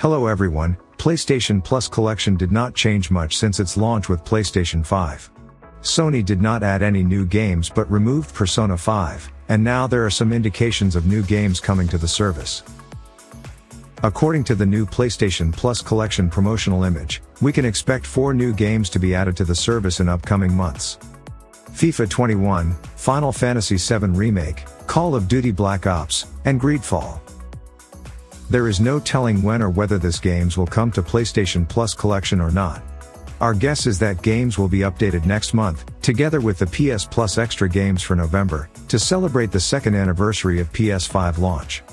Hello everyone, PlayStation Plus Collection did not change much since its launch with PlayStation 5. Sony did not add any new games but removed Persona 5, and now there are some indications of new games coming to the service. According to the new PlayStation Plus Collection promotional image, we can expect 4 new games to be added to the service in upcoming months. FIFA 21, Final Fantasy VII Remake, Call of Duty Black Ops, and Greedfall. There is no telling when or whether these games will come to PlayStation Plus Collection or not. Our guess is that games will be updated next month, together with the PS Plus Extra games for November, to celebrate the 2nd anniversary of PS5 launch.